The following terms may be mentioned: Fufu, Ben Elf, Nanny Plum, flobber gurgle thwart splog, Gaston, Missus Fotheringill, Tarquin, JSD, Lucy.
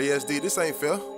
JSD, this ain't fair.